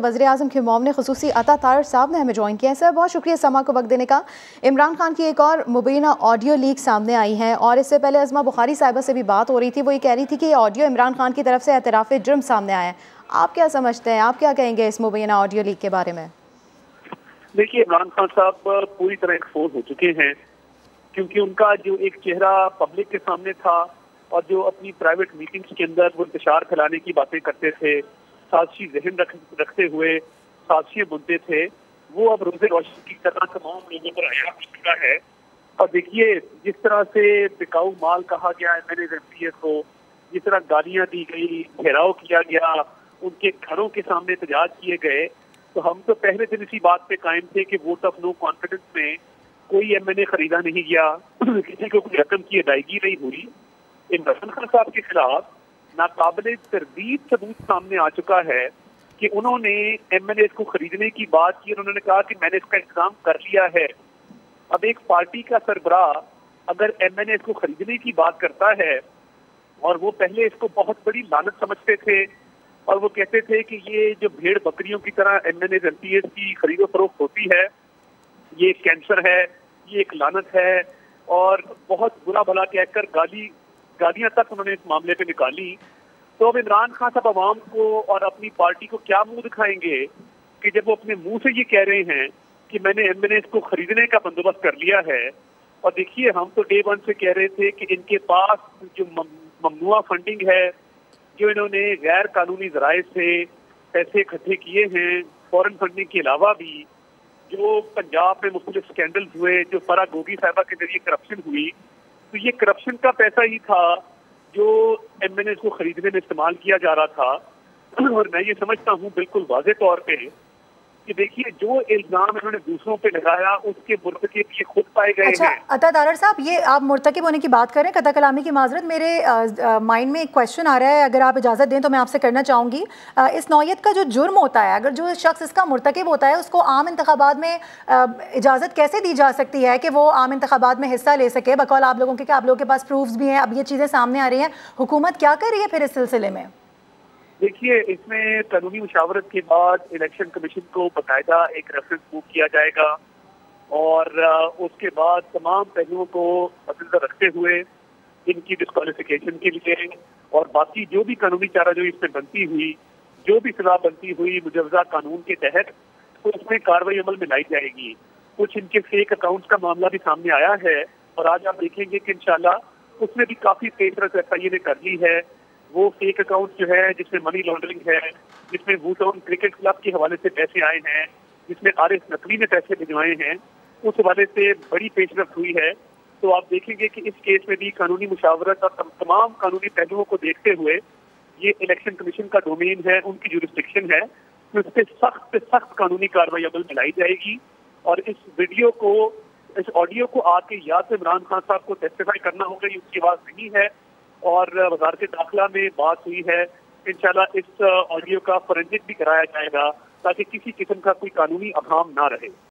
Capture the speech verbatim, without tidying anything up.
के वज़ीर आज़म खिमोम ने खुसूसी अता तारर साहब ने हमें ज्वाइन किया है। सर बहुत शुक्रिया समा को वक्त देने का। इमरान खान की एक और मुबीना ऑडियो लीक सामने आई है और इससे पहले अज़मा बुखारी साहिबा से भी बात हो रही थी, वो ये कह रही थी कि ऑडियो इमरान खान की तरफ से एतराफ़ जुर्म सामने आया है। आप क्या समझते हैं, आप क्या कहेंगे इस मुबीना ऑडियो लीक के बारे में? देखिए इमरान खान साहब पूरी तरह एक्सपोज हो चुके हैं क्योंकि उनका जो एक चेहरा पब्लिक के सामने था और जो अपनी प्राइवेट मीटिंग्स के अंदर वो इंतशार फैलाने की बातें करते थे, साजिशी जहन रख, रखते हुए साजिशें बुनते थे, वो अब रोजे रोशन की तरह तमाम लोगों पर आया हो चुका है। और देखिए जिस तरह से बिकाऊ माल कहा गया एम एन एस को, जिस तरह गालियां दी गई, घेराव किया गया, उनके घरों के सामने एहतजाज किए गए, तो हम तो पहले दिन इसी बात पे कायम थे कि वोट ऑफ नो कॉन्फिडेंस में कोई एम एन ए खरीदा नहीं गया, किसी को कोई रकम की अदायगी नहीं हुई। इमरान खान साहब के खिलाफ नाकाबिले तरदीद सबूत सामने आ चुका है कि उन्होंने एम एन ए को खरीदने की बात की और उन्होंने कहा कि मैंने इसका इंतजाम कर लिया है। अब एक पार्टी का सरबराह अगर एम एन ए को खरीदने की बात करता है, और वो पहले इसको बहुत बड़ी लानत समझते थे और वो कहते थे कि ये जो भेड़ बकरियों की तरह M N S M P S की खरीदो फरोख्त होती है, ये कैंसर है, ये एक लानत है, और बहुत बुरा भला कहकर गाली गालियां तक उन्होंने इस मामले पे निकाली। तो अब इमरान खान साहब आवाम को और अपनी पार्टी को क्या मुंह दिखाएंगे कि जब वो अपने मुंह से ये कह रहे हैं कि मैंने एम एन एस को खरीदने का बंदोबस्त कर लिया है। और देखिए हम तो डे वन से कह रहे थे कि इनके पास जो ममनुआ फंडिंग है, जो इन्होंने गैर कानूनी जराए से पैसे इकट्ठे किए हैं, फॉरेन फंडिंग के अलावा भी जो पंजाब में मुख्तलिफ स्कैंडल हुए, जो फराह गोगी साहिबा के जरिए करप्शन हुई, तो ये करप्शन का पैसा ही था जो एम एन एस को खरीदने में इस्तेमाल किया जा रहा था। और मैं ये समझता हूँ बिल्कुल वाजे तौर पे कि देखिए जो इल्ज़ाम इन्होंने दूसरों पे लगाया उसके मुर्तकिब ये खुद पाए गए हैं। अच्छा अता तारर साहब, ये आप मुर्तकिब होने की बात कर रहे हैं, कता कलामी की माजरत, मेरे माइंड में एक क्वेश्चन आ रहा है, अगर आप इजाज़त दें तो मैं आपसे करना चाहूँगी। इस नौयत का जो जुर्म होता है, अगर जो शख्स इसका मुर्तकिब होता है उसको आम इंतखाबात में आ, इजाज़त कैसे दी जा सकती है कि वो आम इंतखाबात में हिस्सा ले सके? बकौल आप लोगों के कि आप लोगों के पास प्रूफ्स भी हैं, अब ये चीज़ें सामने आ रही हैं, हुकूमत क्या कर रही है फिर इस सिलसिले में? देखिए इसमें कानूनी मुशावरत के बाद इलेक्शन कमीशन को बाकायदा एक रेफरेंस मूव किया जाएगा और उसके बाद तमाम पहलुओं को मद्देनजर रखते हुए इनकी डिस्क्वालिफिकेशन के लिए और बाकी जो भी कानूनी चारा जो इसमें बनती हुई, जो भी सलाह बनती हुई मुजवजा कानून के तहत, तो उसमें कार्रवाई अमल में लाई जाएगी। कुछ इनके फेक अकाउंट्स का मामला भी सामने आया है और आज आप देखेंगे कि इंशाल्लाह उसमें भी काफ़ी तेज तरह से एफ आई ए ने कर ली है। वो फेक अकाउंट जो है जिसमें मनी लॉन्ड्रिंग है, जिसमें वूटन क्रिकेट क्लब के हवाले से पैसे आए हैं, जिसमें आरिफ नकवी ने पैसे भिजवाए हैं, उस हवाले से बड़ी पेशरफ हुई है। तो आप देखेंगे कि इस केस में भी कानूनी मुशावरत और तमाम कानूनी पहलुओं को देखते हुए ये इलेक्शन कमीशन का डोमेन है, उनकी जुरिस्डिक्शन है, तो उस पर सख्त से सख्त कानूनी कार्रवाई अमल में लाई जाएगी। और इस वीडियो को, इस ऑडियो को आके या तो इमरान खान साहब को टेस्टिफाई करना होगा, ये उसकी आवाज़ नहीं है, और वजारत दाखिला में बात हुई है, इंशाल्लाह इस ऑडियो का फोरेंसिक भी कराया जाएगा ताकि किसी किस्म का कोई कानूनी अभाव ना रहे।